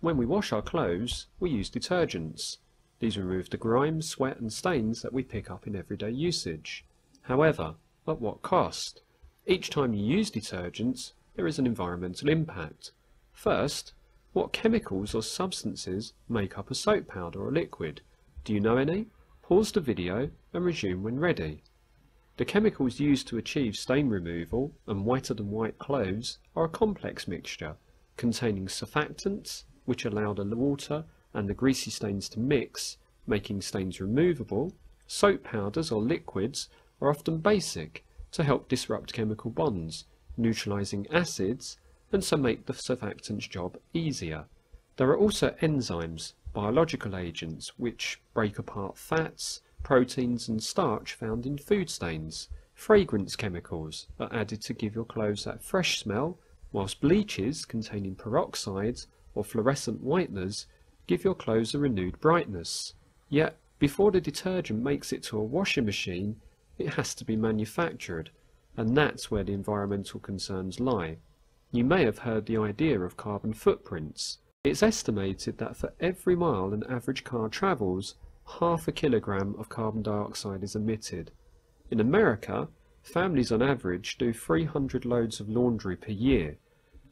When we wash our clothes, we use detergents. These remove the grime, sweat and stains that we pick up in everyday usage. However, at what cost? Each time you use detergents, there is an environmental impact. First, what chemicals or substances make up a soap powder or liquid? Do you know any? Pause the video and resume when ready. The chemicals used to achieve stain removal and whiter than white clothes are a complex mixture containing surfactants, which allow the water and the greasy stains to mix, making stains removable. Soap powders or liquids are often basic to help disrupt chemical bonds, neutralizing acids, and so make the surfactant's job easier. There are also enzymes, biological agents, which break apart fats, proteins and starch found in food stains. Fragrance chemicals are added to give your clothes that fresh smell, whilst bleaches containing peroxides or fluorescent whiteners give your clothes a renewed brightness. Yet, before the detergent makes it to a washing machine, it has to be manufactured, and that's where the environmental concerns lie. You may have heard the idea of carbon footprints. It's estimated that for every mile an average car travels, half a kilogram of carbon dioxide is emitted. In America, families on average do 300 loads of laundry per year.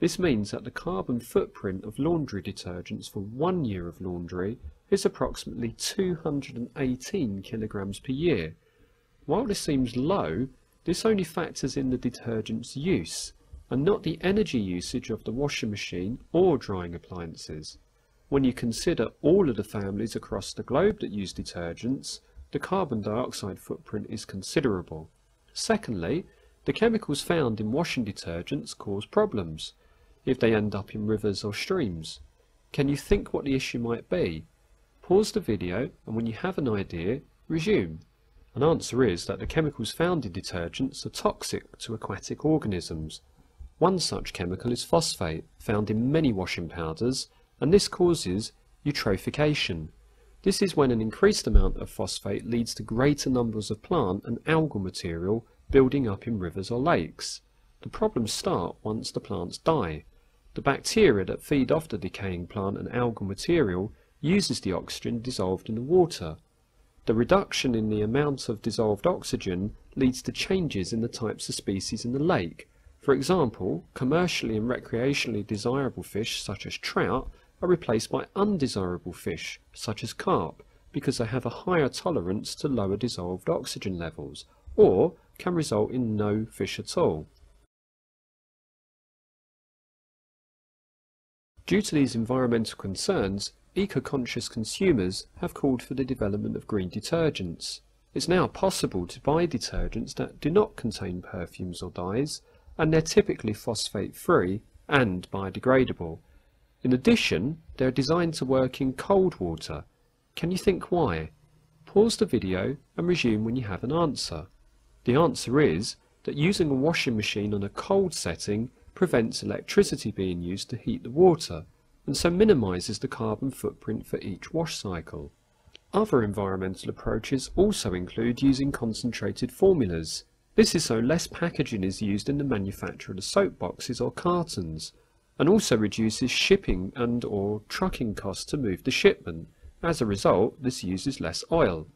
This means that the carbon footprint of laundry detergents for 1 year of laundry is approximately 218 kilograms per year. While this seems low, this only factors in the detergent's use, and not the energy usage of the washing machine or drying appliances. When you consider all of the families across the globe that use detergents, the carbon dioxide footprint is considerable. Secondly, the chemicals found in washing detergents cause problems if they end up in rivers or streams. Can you think what the issue might be? Pause the video, and when you have an idea, resume. An answer is that the chemicals found in detergents are toxic to aquatic organisms. One such chemical is phosphate, found in many washing powders, and this causes eutrophication. This is when an increased amount of phosphate leads to greater numbers of plant and algal material building up in rivers or lakes. The problems start once the plants die. The bacteria that feed off the decaying plant and algal material uses the oxygen dissolved in the water. The reduction in the amount of dissolved oxygen leads to changes in the types of species in the lake. For example, commercially and recreationally desirable fish such as trout are replaced by undesirable fish such as carp because they have a higher tolerance to lower dissolved oxygen levels, or can result in no fish at all. Due to these environmental concerns, eco-conscious consumers have called for the development of green detergents. It's now possible to buy detergents that do not contain perfumes or dyes, and they're typically phosphate-free and biodegradable. In addition, they're designed to work in cold water. Can you think why? Pause the video and resume when you have an answer. The answer is that using a washing machine on a cold setting prevents electricity being used to heat the water, and so minimises the carbon footprint for each wash cycle. Other environmental approaches also include using concentrated formulas. This is so less packaging is used in the manufacture of the soap boxes or cartons, and also reduces shipping and/or trucking costs to move the shipment. As a result, this uses less oil.